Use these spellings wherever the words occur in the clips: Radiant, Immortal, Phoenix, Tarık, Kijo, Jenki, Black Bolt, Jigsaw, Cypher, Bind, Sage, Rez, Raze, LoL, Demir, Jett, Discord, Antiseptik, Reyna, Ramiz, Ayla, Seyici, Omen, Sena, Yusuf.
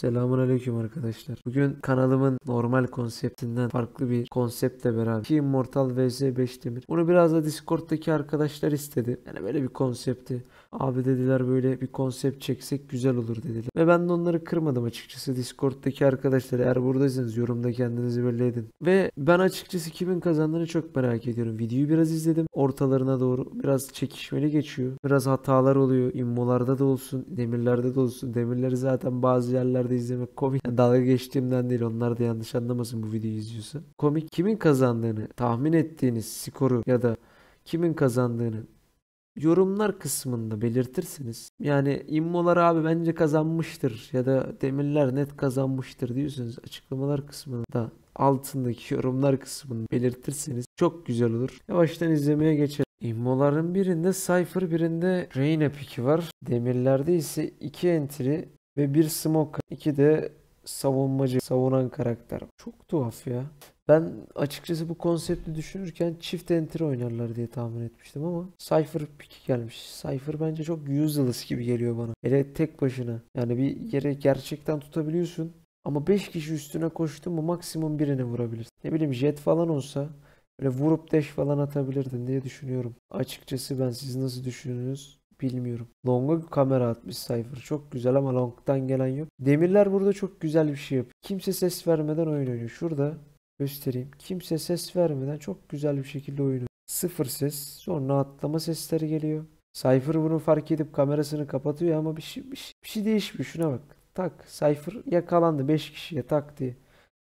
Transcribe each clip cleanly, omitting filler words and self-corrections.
Selamünaleyküm arkadaşlar. Bugün kanalımın normal konseptinden farklı bir konseptle beraber 2 Immortal vs 5 Demir. Bunu biraz da Discord'daki arkadaşlar istedi. Yani böyle bir konsepti. Abi dediler böyle bir konsept çeksek güzel olur dediler. Ve ben de onları kırmadım açıkçası. Discord'daki arkadaşlar, eğer buradaysanız yorumda kendinizi belli edin. Ve ben açıkçası kimin kazandığını çok merak ediyorum. Videoyu biraz izledim. Ortalarına doğru biraz çekişmeli geçiyor. Biraz hatalar oluyor. İmmolarda da olsun, demirlerde de olsun. Demirleri zaten bazı yerler izlemek komik. Yani dalga geçtiğimden değil, onlar da yanlış anlamasın bu videoyu izliyorsa. Komik. Kimin kazandığını tahmin ettiğiniz skoru ya da kimin kazandığını yorumlar kısmında belirtirsiniz. Yani immolar abi bence kazanmıştır ya da demirler net kazanmıştır diyorsunuz, açıklamalar kısmında altındaki yorumlar kısmını belirtirsiniz. Çok güzel olur. Yavaştan izlemeye geçelim. İmmoların birinde Cypher, birinde Reyna piki var. Demirlerde ise 2 entry ve bir smoke, 2 de savunmacı, savunan karakter. Çok tuhaf ya. Ben açıkçası bu konsepti düşünürken çift enter oynarlar diye tahmin etmiştim ama Cypher pick gelmiş. Cypher bence çok useless gibi geliyor bana. Hele tek başına. Yani bir yere gerçekten tutabiliyorsun ama 5 kişi üstüne koştun mu maksimum birini vurabilirsin. Ne bileyim, Jett falan olsa böyle vurup dash falan atabilirdin diye düşünüyorum. Açıkçası ben, siz nasıl düşünüyorsunuz? Bilmiyorum. Long'a kamera atmış Cypher. Çok güzel ama Long'dan gelen yok. Demirler burada çok güzel bir şey yapıyor. Kimse ses vermeden oyun oynuyor. Şurada göstereyim. Kimse ses vermeden çok güzel bir şekilde oynuyor. Sıfır ses. Sonra atlama sesleri geliyor. Cypher bunu fark edip kamerasını kapatıyor ama bir şey değişmiyor. Şuna bak. Tak. Cypher yakalandı 5 kişiye tak diye.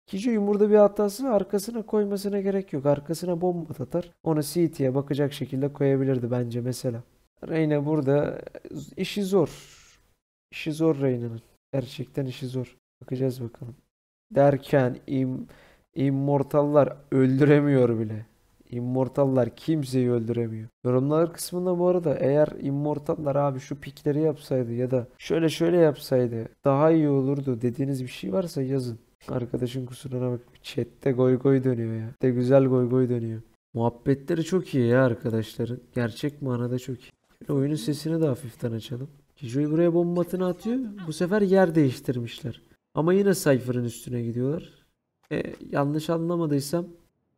Kijo'nun burada bir hatası var. Arkasına koymasına gerek yok. Arkasına bomba atar. Onu CT'ye bakacak şekilde koyabilirdi bence mesela. Reyna burada işi zor. İşi zor Reyna'nın. Gerçekten işi zor. Bakacağız bakalım. Derken immortallar öldüremiyor bile. İmmortallar kimseyi öldüremiyor. Yorumlar kısmında bu arada, eğer immortallar abi şu pikleri yapsaydı ya da şöyle yapsaydı daha iyi olurdu dediğiniz bir şey varsa yazın. Arkadaşın kusuruna bak. Chat'te goy goy dönüyor ya. De güzel goy goy dönüyor. Muhabbetleri çok iyi ya arkadaşların. Gerçek manada çok iyi. Oyunun sesini de hafiften açalım. Kijo'yu buraya bomba atını atıyor. Bu sefer yer değiştirmişler. Ama yine Cypher'ın üstüne gidiyorlar. Yanlış anlamadıysam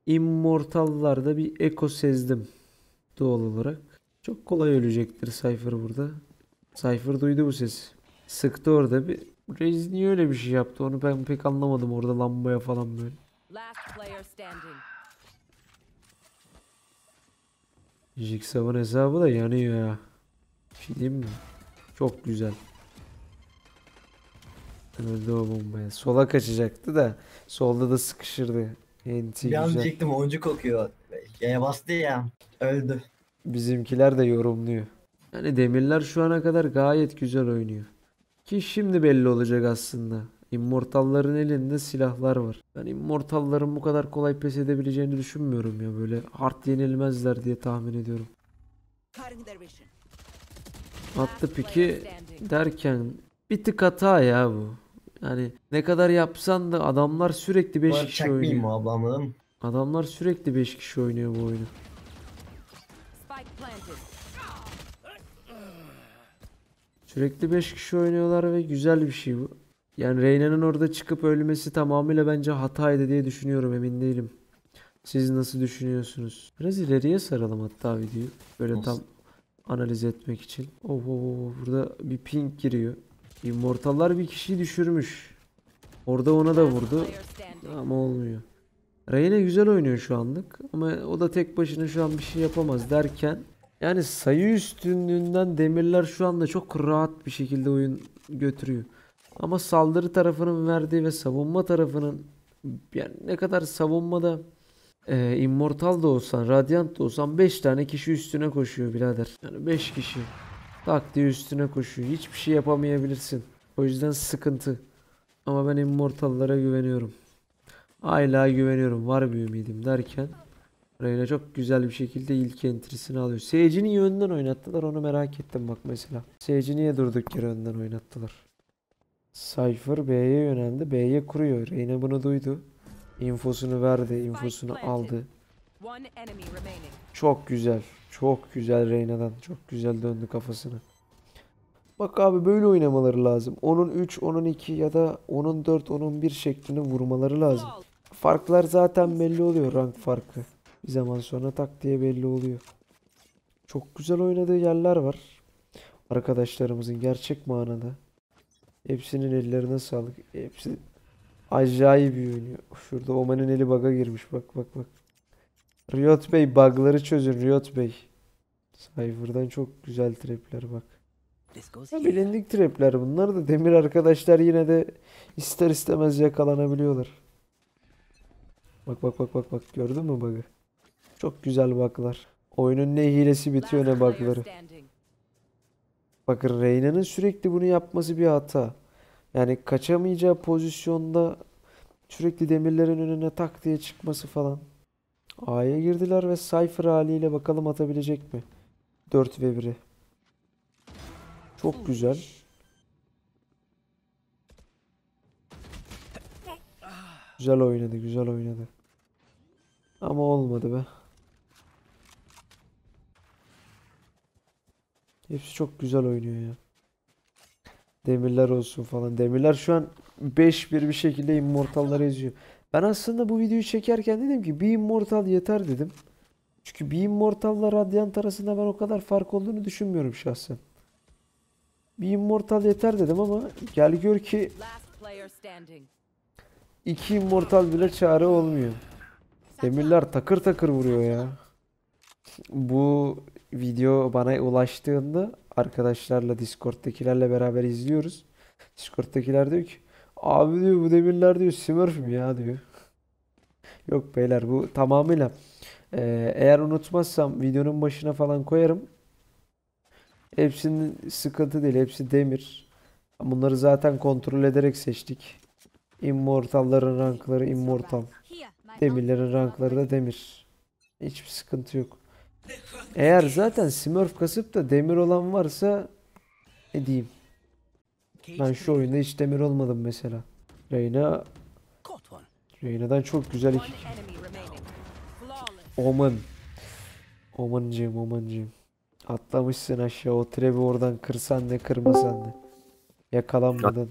immortallarda bir eko sezdim doğal olarak. Çok kolay ölecektir Cypher burada. Cypher duydu bu sesi. Sıktı orada bir. Raze niye öyle bir şey yaptı, onu ben pek anlamadım orada, lambaya falan böyle. Jigsaw'ın hesabı da yanıyor ya. Bir şey diyeyim mi? Çok güzel. Öldü o bombaya. Sola kaçacaktı da solda da sıkışırdı. Enti güzel. Ben diyecektim oyuncu kokuyor. Y'ye bastı ya. Öldü. Bizimkiler de yorumluyor. Yani demirler şu ana kadar gayet güzel oynuyor. Ki şimdi belli olacak aslında. İmmortalların elinde silahlar var. Ben immortalların bu kadar kolay pes edebileceğini düşünmüyorum ya. Böyle hard yenilmezler diye tahmin ediyorum. Attı piki derken bir tık hata ya bu. Yani ne kadar yapsan da adamlar sürekli 5 kişi oynuyor. Adamlar sürekli 5 kişi oynuyor bu oyunu. Sürekli 5 kişi oynuyorlar ve güzel bir şey bu. Yani Reyna'nın orada çıkıp ölmesi tamamıyla bence hataydı diye düşünüyorum, emin değilim. Siz nasıl düşünüyorsunuz? Biraz ileriye saralım hatta videoyu. Böyle nasıl? Tam analiz etmek için. Burada bir ping giriyor. İmmortallar bir kişiyi düşürmüş. Orada ona da vurdu. Ama olmuyor. Reyna güzel oynuyor şu anlık. Ama o da tek başına şu an bir şey yapamaz derken. Yani sayı üstünlüğünden demirler şu anda çok rahat bir şekilde oyun götürüyor. Ama saldırı tarafının verdiği ve savunma tarafının, yani ne kadar savunmada immortal da olsan, radiant da olsan 5 tane kişi üstüne koşuyor birader. Yani 5 kişi tak diye üstüne koşuyor. Hiçbir şey yapamayabilirsin. O yüzden sıkıntı. Ama ben immortallara güveniyorum. Ayla'ya güveniyorum. Var bir ümidim derken Reyna çok güzel bir şekilde ilk entrisini alıyor. Seyici niye önden oynattılar, onu merak ettim bak mesela. Seyici niye durduk yere önden oynattılar? Cypher B'ye yöneldi. B'ye kuruyor. Reyna bunu duydu. İnfosunu verdi. İnfosunu aldı. Çok güzel. Çok güzel Reyna'dan. Çok güzel döndü kafasını. Bak abi böyle oynamaları lazım. Onun 3, onun 2 ya da onun 4, onun 1 şeklinde vurmaları lazım. Farklar zaten belli oluyor, rank farkı. Bir zaman sonra tak diye belli oluyor. Çok güzel oynadığı yerler var. Arkadaşlarımızın gerçek manada. Hepsinin ellerine sağlık. Hepsi acayip iyi oynuyor. Şurada Omen'in eli bug'a girmiş. Bak bak bak. Riot Bey bug'ları çözün Riot Bey. Cypher'dan çok güzel trap'ler bak. Ya, bilindik trap'ler bunlar da Demir arkadaşlar yine de ister istemez yakalanabiliyorlar. Bak bak bak bak bak, gördün mü bug'ı? Çok güzel bug'lar. Oyunun ne hilesi bitiyor ne bug'ları. Bakın Reyna'nın sürekli bunu yapması bir hata. Yani kaçamayacağı pozisyonda sürekli Demirlerin önüne tak diye çıkması falan. A'ya girdiler ve Cypher haliyle bakalım atabilecek mi? 4 ve 1'i. Çok güzel. Güzel oynadı, güzel oynadı. Ama olmadı be. Hepsi çok güzel oynuyor ya. Demirler olsun falan. Demirler şu an 5-1 bir şekilde immortalları eziyor. Ben aslında bu videoyu çekerken dedim ki bir immortal yeter dedim. Çünkü bir immortalla Radiant arasında ben o kadar fark olduğunu düşünmüyorum şahsen. Bir immortal yeter dedim ama gel gör ki 2 immortal bile çare olmuyor. Demirler takır takır vuruyor ya. Bu video bana ulaştığında arkadaşlarla Discord'dakilerle beraber izliyoruz. Discord'dakiler diyor ki abi diyor bu Demirler diyor Smurf mü ya diyor. Yok beyler bu tamamıyla eğer unutmazsam videonun başına falan koyarım. Hepsinin sıkıntı değil, hepsi Demir. Bunları zaten kontrol ederek seçtik. Immortalların rankları immortal. Demirlerin rankları da Demir. Hiçbir sıkıntı yok. Eğer zaten Smurf kasıp da Demir olan varsa ne diyeyim. Ben şu oyunda hiç Demir olmadım mesela. Reyna'dan çok güzel iki. Omancığım. Atlamışsın aşağı, o trevi oradan kırsan ne kırmasan ne. Yakalanmadın.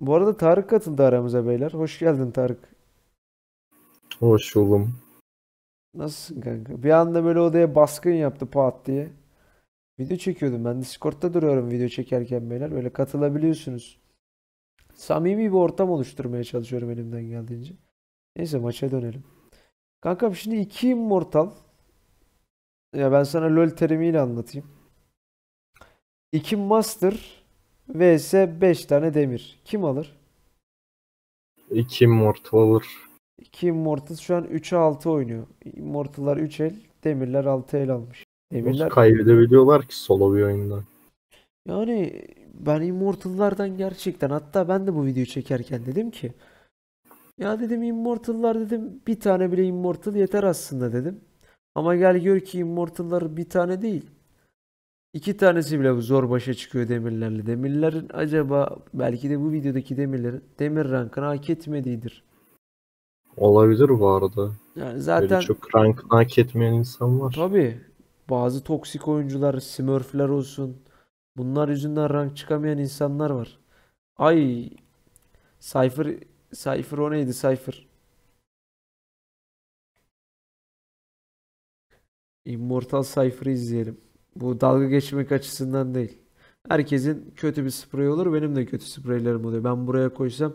Bu arada Tarık katıldı aramıza beyler. Hoş geldin Tarık. Hoş buldum. Nasılsın kanka? Bir anda böyle odaya baskın yaptı pat diye. Video çekiyordum ben. Discord'da duruyorum video çekerken beyler. Böyle katılabiliyorsunuz. Samimi bir ortam oluşturmaya çalışıyorum elimden geldiğince. Neyse maça dönelim. Kankam şimdi 2 immortal. Ya ben sana LoL terimiyle anlatayım. 2 master vs 5 tane demir. Kim alır? 2 immortal alır. 2 immortal şu an 3'e 6 oynuyor. Immortal'lar 3 el, demirler 6 el almış. Demirler nasıl kaybedebiliyorlar ki solo bir oyunda? Yani ben immortal'lardan gerçekten, hatta ben de bu videoyu çekerken dedim ki ya dedim immortal'lar dedim bir tane bile immortal yeter aslında dedim. Ama gel gör ki immortal'lar bir tane değil. 2 tanesi bile zor başa çıkıyor demirlerle. Demirlerin acaba belki de bu videodaki demirlerin demir rankını hak etmediğidir. Olabilir bu arada. Yani zaten böyle çok rankını hak etmeyen insan var. Tabii. Bazı toksik oyuncular, smurfler olsun. Bunlar yüzünden rank çıkamayan insanlar var. Ay. Cypher o neydi? Cypher. Immortal Cypher'ı izleyelim. Bu dalga geçmek açısından değil. Herkesin kötü bir sprey olur. Benim de kötü spreylerim oluyor. Ben buraya koysam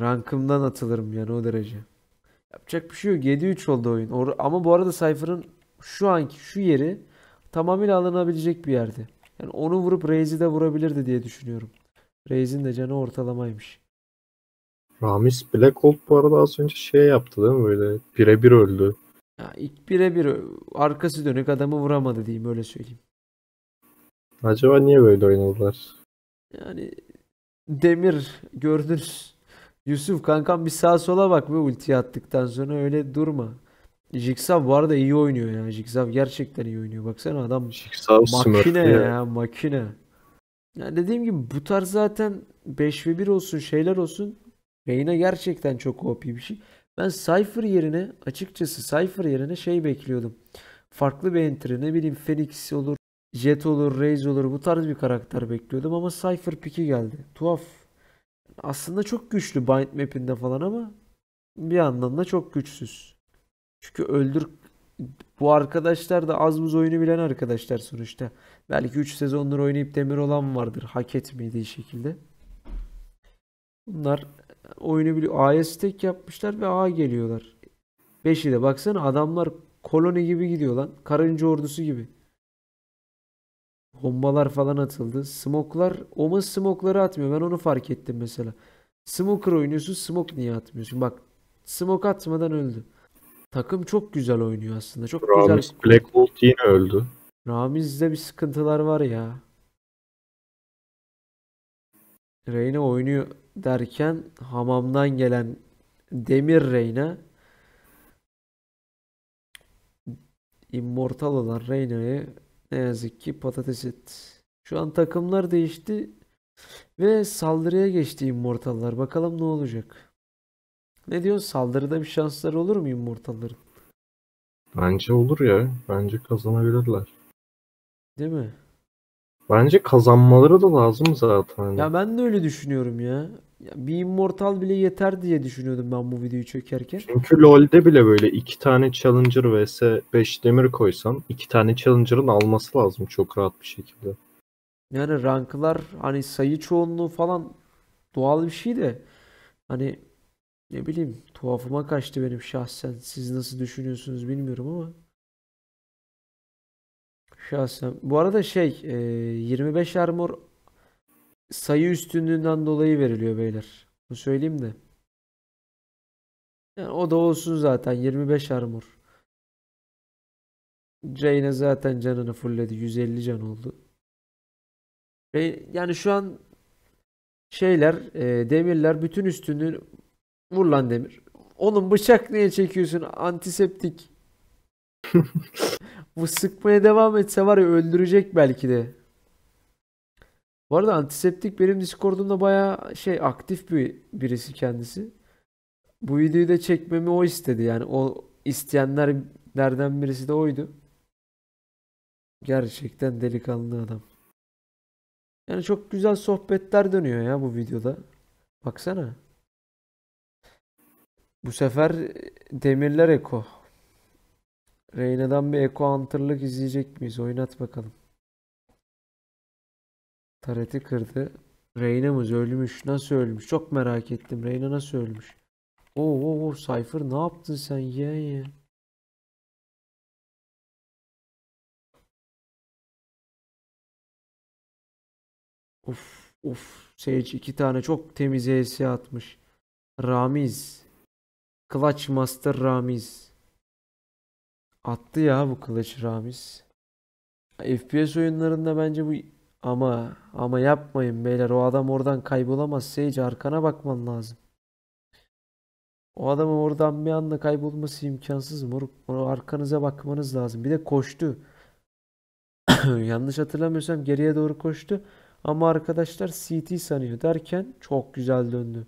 rankımdan atılırım yani o derece. Yapacak bir şey yok. 7-3 oldu oyun. Ama bu arada Cypher'ın şu anki şu yeri tamamıyla alınabilecek bir yerdi. Yani onu vurup Raze'i de vurabilirdi diye düşünüyorum. Raze'in de canı ortalamaymış. Ramiz Black Bolt bu arada az önce şey yaptı değil mi böyle? Birebir öldü. Ya ilk birebir arkası dönük adamı vuramadı diyeyim öyle söyleyeyim. Acaba niye böyle oynadılar? Yani Demir gördünüz. Yusuf kankam bir sağa sola bak ve ulti attıktan sonra öyle durma. Jigsaw bu arada iyi oynuyor ya. Jigsaw gerçekten iyi oynuyor. Baksana adam Jigsaw makine ya makine. Yani dediğim gibi bu tarz zaten 5 ve 1 olsun şeyler olsun. Reyna gerçekten çok OP bir şey. Ben Cypher yerine açıkçası şey bekliyordum. farklı bir entry, ne bileyim Phoenix olur, Jett olur, Raze olur, bu tarz bir karakter bekliyordum ama Cypher pick'i geldi. Tuhaf. Aslında çok güçlü Bind map'inde falan ama bir yandan da çok güçsüz. Çünkü bu arkadaşlar da az buz oyunu bilen arkadaşlar sonuçta. Belki 3 sezondur oynayıp demir olan vardır hak etmediği şekilde. Bunlar oyunu biliyor. A'ya stack yapmışlar ve A geliyorlar. 5'i de baksana adamlar koloni gibi gidiyor lan. Karınca ordusu gibi. Bombalar falan atıldı. Smoklar, Omen smokları atmıyor. Ben onu fark ettim mesela. Smoker oynuyorsun, smoke niye atmıyorsun? Bak, smoke atmadan öldü. Takım çok güzel oynuyor aslında. Çok Ramiz, güzel. Black Bolt yine öldü. Ramiz'de bir sıkıntılar var ya. Reyna oynuyor derken hamamdan gelen Demir Reyna immortal olan Reyna'yı ne yazık ki patates etti. Şu an takımlar değişti ve saldırıya geçti immortallar. Bakalım ne olacak. Ne diyorsun? Saldırıda bir şansları olur mu immortalların? Bence olur ya. Bence kazanabilirler. Değil mi? Bence kazanmaları da lazım zaten. Ya ben de öyle düşünüyorum ya. Bir immortal bile yeter diye düşünüyordum ben bu videoyu çekerken. Çünkü LoL'de bile böyle 2 tane Challenger vs 5 demir koysan 2 tane Challenger'ın alması lazım çok rahat bir şekilde. Yani ranklar hani sayı çoğunluğu falan doğal bir şey de hani ne bileyim tuhafıma kaçtı benim şahsen. Siz nasıl düşünüyorsunuz bilmiyorum ama. Şahsen. Bu arada 25 armor sayı üstünlüğünden dolayı veriliyor beyler. Bunu söyleyeyim de. Yani o da olsun zaten 25 armor. Reyna zaten canını fulledi. 150 can oldu. Yani şu an demirler bütün üstünlüğünü vur lan Demir. Oğlum bıçak niye çekiyorsun? Antiseptik. Bu sıkmaya devam etse var ya öldürecek belki de. Bu arada Antiseptik benim Discord'umda bayağı aktif birisi kendisi. Bu videoyu da çekmemi o istedi. Yani o isteyenlerden birisi de oydu. Gerçekten delikanlı adam. Yani çok güzel sohbetler dönüyor ya bu videoda. Baksana. Bu sefer demirler eko. Reyna'dan bir eko hunter'lık izleyecek miyiz? Oynat bakalım. Tareti kırdı. Reyna'mız ölmüş. Nasıl ölmüş? Çok merak ettim. Reyna nasıl ölmüş? Oo Cypher ne yaptın sen? Ya. Of. Sage 2 tane çok temiz ES atmış. Ramiz. Clutch Master Ramiz. Attı ya bu Clutch Ramiz. FPS oyunlarında bence bu... Ama yapmayın beyler. O adam oradan kaybolamaz. Sage arkana bakman lazım. O adamın oradan bir anda kaybolması imkansız moruk. Arkanıza bakmanız lazım. Bir de koştu. Yanlış hatırlamıyorsam geriye doğru koştu. Ama arkadaşlar CT sanıyor derken çok güzel döndü.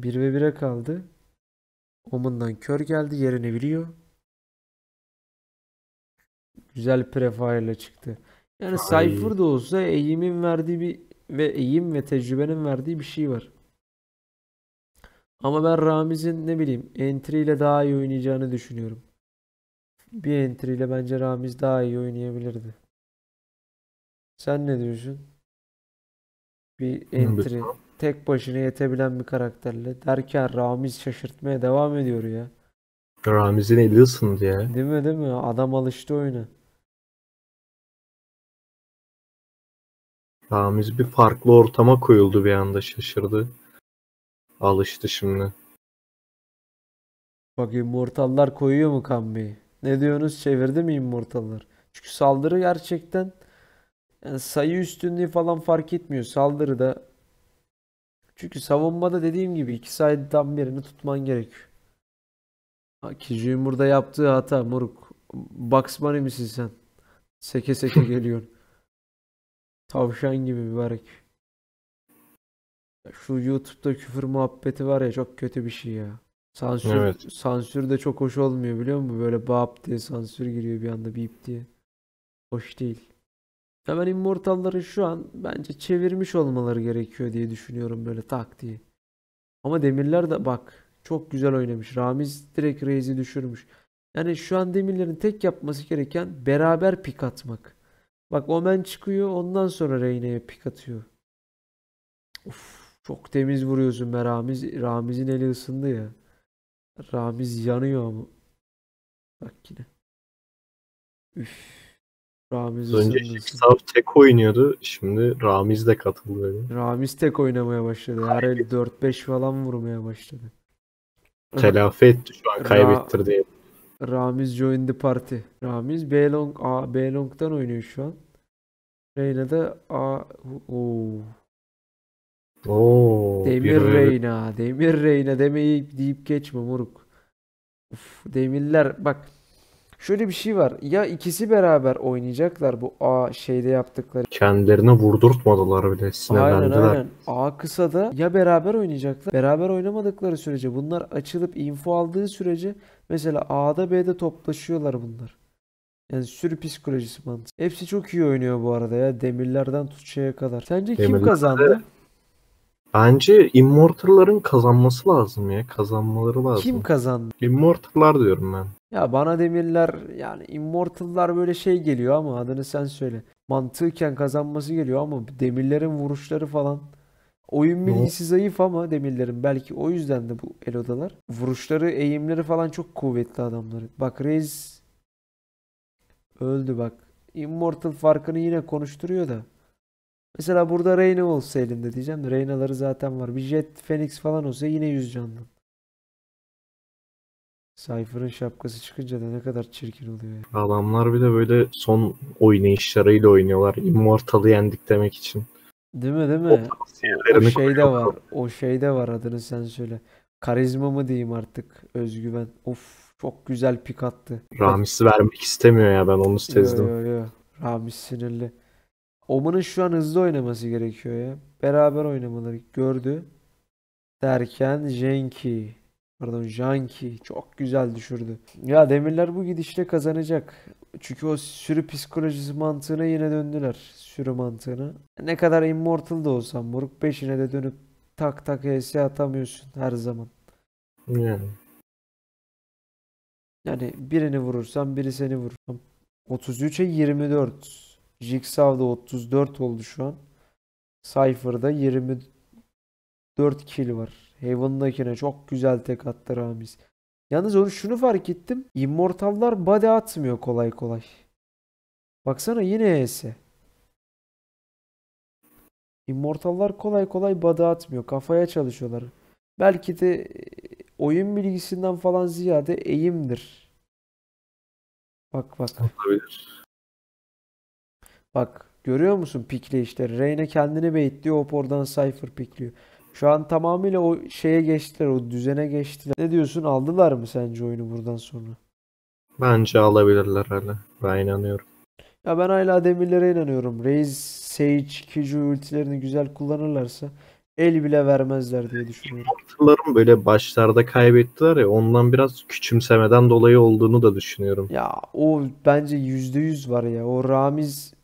1v1'e kaldı. Omen'dan kör geldi. Yerini biliyor. Güzel prefire ile çıktı. Yani Cypher da olsa eğimin verdiği eğim ve tecrübenin verdiği bir şey var. Ama ben Ramiz'in ne bileyim entry ile daha iyi oynayacağını düşünüyorum. Bir entry ile bence Ramiz daha iyi oynayabilirdi. Sen ne diyorsun? Bir entry tek başına yetebilen bir karakterle derken Ramiz şaşırtmaya devam ediyor ya. Ramiz'in eli ısındı ya. Değil mi? Adam alıştı oyuna. Ramiz bir farklı ortama koyuldu bir anda şaşırdı. Alıştı şimdi. Bak immortallar koyuyor mu Kambi'yi? Ne diyorsunuz? Çevirdi mi immortallar? Çünkü saldırı gerçekten yani sayı üstünlüğü falan fark etmiyor saldırıda. Çünkü savunmada dediğim gibi iki side'dan birini tutman gerekiyor. Kijo'nun burada yaptığı hata moruk. Bugs Bunny misin sen? Seke seke geliyorsun. Tavşan gibi mübarek. Şu YouTube'da küfür muhabbeti var ya çok kötü bir şey ya. Sansür, evet. Sansür de çok hoş olmuyor biliyor musun? Böyle bap diye sansür giriyor bir anda, bip diye. Hoş değil. Ya ben immortalları şu an bence çevirmiş olmaları gerekiyor diye düşünüyorum böyle tak diye. Ama Demirler de bak çok güzel oynamış. Ramiz direkt Raze'i düşürmüş. Yani şu an Demirlerin tek yapması gereken beraber pik atmak. Bak Omen çıkıyor, ondan sonra Reyna'ya pik atıyor. Of, çok temiz vuruyorsun be Ramiz. Ramiz'in eli ısındı ya. Ramiz yanıyor ama. Bak yine. Üff. Ramiz önce Jigsaw tek oynuyordu. Şimdi Ramiz de katıldı öyle. Ramiz tek oynamaya başladı. Her el 4-5 falan vurmaya başladı. Telafi etti şu an, kaybettirdi. Ramiz join the party. Ramiz B-long, A B-long'dan oynuyor şu an. Reyna da A. Oo. Demir Reyna, Demir Reyna demeyi deyip geçme moruk. Uf, Demirler bak. Şöyle bir şey var. Ya ikisi beraber oynayacaklar bu A şeyde yaptıkları. Kendilerine vurdurtmadılar bile. Sinirlendiler. Aynen aynen. A kısada ya beraber oynayacaklar. Beraber oynamadıkları sürece, bunlar açılıp info aldığı sürece mesela A'da B'de toplaşıyorlar bunlar. Yani sürü psikolojisi mantığı. Hepsi çok iyi oynuyor bu arada ya. Demirlerden tut şeye kadar. Sence Demirler kim kazandı? Bence Immortal'ların kazanması lazım ya. Kazanmaları lazım. Kim kazandı? Immortal'lar diyorum ben. Ya bana Demirler, yani Immortal'lar böyle şey geliyor ama adını sen söyle. Mantıken kazanması geliyor ama Demirlerin vuruşları falan. Oyun bilgisi zayıf ama Demirlerin, belki o yüzden de bu elodalar. Vuruşları, eğimleri falan çok kuvvetli adamların. Bak Rez öldü bak. Immortal farkını yine konuşturuyor da. Mesela burada Reyna olsa elinde diyeceğim de Reyna'ları zaten var. Bir Jett, Phoenix falan olsa yine 100 canlı. Cypher'ın şapkası çıkınca da ne kadar çirkin oluyor yani. Adamlar bir de böyle son oynayışlarıyla oynuyorlar. Immortal'ı yendik demek için. Değil mi değil mi? O şey de var. O şey de var, adını sen söyle. Karizma mı diyeyim artık? Özgüven. Of çok güzel pik attı. Ramiz vermek istemiyor ya, ben onu sezdim. Yo, yo, yo. Ramiz sinirli. Omen'ın şu an hızlı oynaması gerekiyor ya. Beraber oynamaları gördü. Derken Jenki. Pardon, Jenki çok güzel düşürdü. Ya Demirler bu gidişle kazanacak. Çünkü o sürü psikolojisi mantığına yine döndüler. Sürü mantığına. Ne kadar immortal da olsan moruk, peşine de dönüp tak tak HS atamıyorsun her zaman. Yani. Yani birini vurursan biri seni vurur. 33'e 24. Jigsaw'da 34 oldu şu an. Cypher'da 24 kill var. Heaven'dakine çok güzel tek attı Ramiz. Yalnız onu şunu fark ettim. Immortal'lar body atmıyor kolay kolay. Baksana yine ES'e. Immortal'lar kolay kolay body atmıyor. Kafaya çalışıyorlar. Belki de oyun bilgisinden falan ziyade eğimdir. Bak bak. Olabilir. Bak görüyor musun pikleyişleri? Reyna kendini baitliyor. Hop oradan Cypher pikliyor. Şu an tamamıyla o şeye geçtiler, o düzene geçtiler. Ne diyorsun, aldılar mı sence oyunu buradan sonra? Bence alabilirler hala. Ben inanıyorum. Ya ben hala Demirlere inanıyorum. Raze, Sage, Kijo ultilerini güzel kullanırlarsa el bile vermezler diye düşünüyorum. Immortal'ların böyle başlarda kaybettiler ya, ondan biraz küçümsemeden dolayı olduğunu da düşünüyorum. Ya o bence %100 var ya. O Ramiz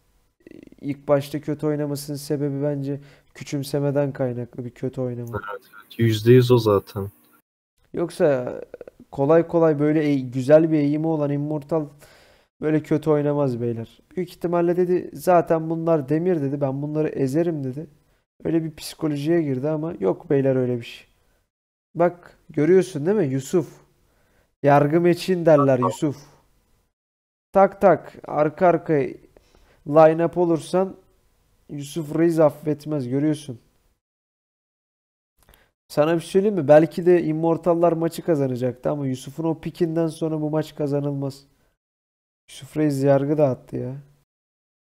ilk başta kötü oynamasının sebebi bence... Küçümsemeden kaynaklı bir kötü oynama. Evet, %100 o zaten. Yoksa kolay kolay böyle güzel bir eğimi olan Immortal böyle kötü oynamaz beyler. Büyük ihtimalle dedi zaten bunlar Demir dedi, ben bunları ezerim dedi. Öyle bir psikolojiye girdi ama yok beyler öyle bir şey. Bak görüyorsun değil mi Yusuf? Yargı meçin derler Yusuf. Tak tak arka arkaya line up olursan Yusuf Rez affetmez, görüyorsun. Sana bir söyleyeyim mi? Belki de Immortal'lar maçı kazanacaktı ama Yusuf'un o pikinden sonra bu maç kazanılmaz. Yusuf Rez yargı da attı ya.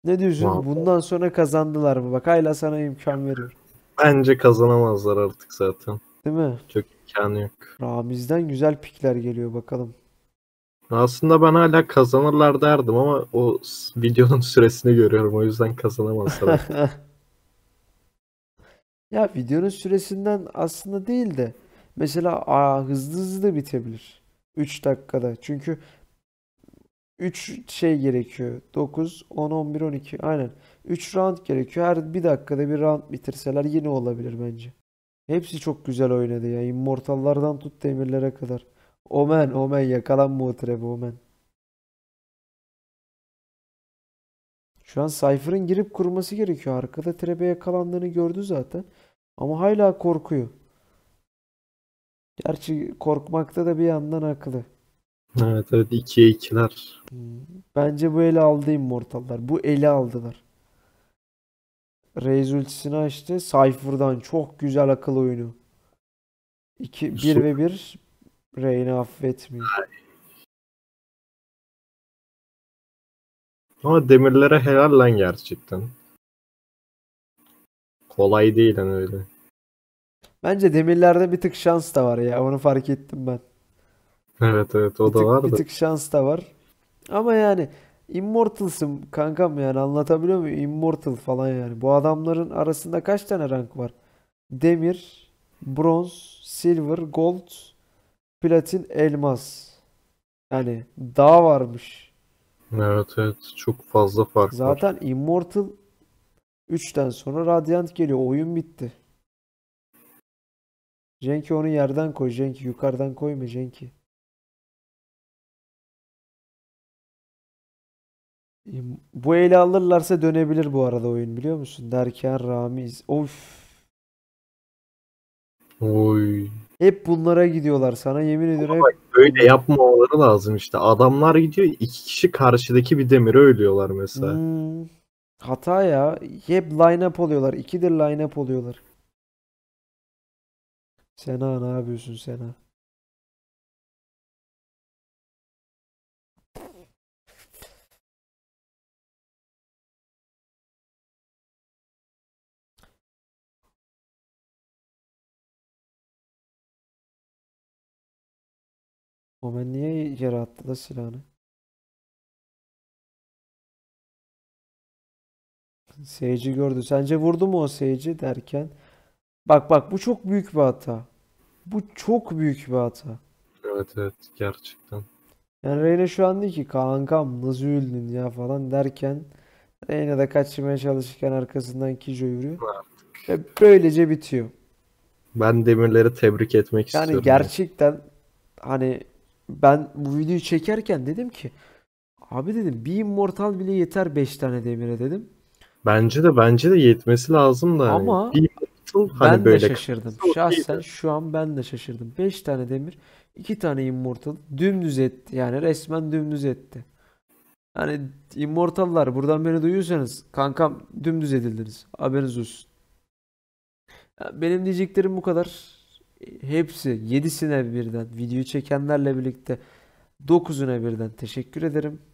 Ne diyorsun? Vallahi. Bundan sonra kazandılar mı? Bak hala sana imkan veriyor. Bence kazanamazlar artık zaten. Değil mi? Çok imkanı yok. Ramiz'den güzel pikler geliyor bakalım. Aslında ben hala kazanırlar derdim ama o videonun süresini görüyorum. O yüzden kazanamazlar. Ya videonun süresinden aslında değil de mesela hızlı hızlı da bitebilir 3 dakikada. Çünkü 3 şey gerekiyor. 9, 10, 11, 12. Aynen. 3 round gerekiyor. Her 1 dakikada bir round bitirseler yine olabilir bence. Hepsi çok güzel oynadı ya. Immortallardan tut demirlere kadar. Omen, Omen yakalanma o trap'e, Omen. Şu an Cypher'ın girip kurması gerekiyor. Arkada trap'e yakalandığını gördü zaten. Ama hala korkuyor. Gerçi korkmakta da bir yandan haklı. Evet evet, 2'ye 2'ler. Bence bu eli aldı immortallar. Bu eli aldılar. Raze ultisini açtı. Cypher'dan çok güzel akıl oyunu. 1 ve 1. Reyna affetmiyor. Ama demirlere helal lan gerçekten. Kolay değil lan öyle. Bence demirlerde bir tık şans da var ya. Onu fark ettim ben. Evet evet, o da var da. Bir tık şans da var. Ama yani immortalsın kankam, yani anlatabiliyor muyum? Immortal falan yani. Bu adamların arasında kaç tane rank var? Demir, bronz, silver, gold, platin, elmas. Yani daha varmış. Evet evet, çok fazla fark var. Zaten immortal 3'ten sonra Radiant geliyor. Oyun bitti. Jenki onu yerden koy. Jenki yukarıdan koyma Jenki. Bu eli alırlarsa dönebilir bu arada oyun, biliyor musun? Derken Ramiz. Of. Oy. Hep bunlara gidiyorlar sana yemin ediyorum. Bak, öyle yapmaları lazım işte. Adamlar gidiyor, 2 kişi karşıdaki bir demire ölüyorlar mesela. Hata ya. Hep line up oluyorlar. 2'dir line up oluyorlar. Sena ne yapıyorsun Sena? Omen niye yere attı da silahını? Seyici gördü. Sence vurdu mu o Seyici derken? Bak bak, bu çok büyük bir hata. Bu çok büyük bir hata. Evet evet, gerçekten. Yani Reyna şu an diyor ki kankam nasıl öldün ya falan derken Reyna da kaçmaya çalışırken arkasından Kijo yürüyor. Ve böylece bitiyor. Ben demirleri tebrik etmek yani istiyorum. Yani gerçekten hani ben bu videoyu çekerken dedim ki abi dedim, bir immortal bile yeter 5 tane demire dedim. Bence de yetmesi lazım da. Ama yani. Ben de şaşırdım. Şahsen şu an ben de şaşırdım. 5 tane demir, 2 tane immortal dümdüz etti. Yani resmen dümdüz etti. Yani immortallar buradan beni duyuyorsanız kankam dümdüz edildiniz. Haberiniz olsun. Benim diyeceklerim bu kadar. Hepsi 7'sine birden, videoyu çekenlerle birlikte 9'una birden teşekkür ederim.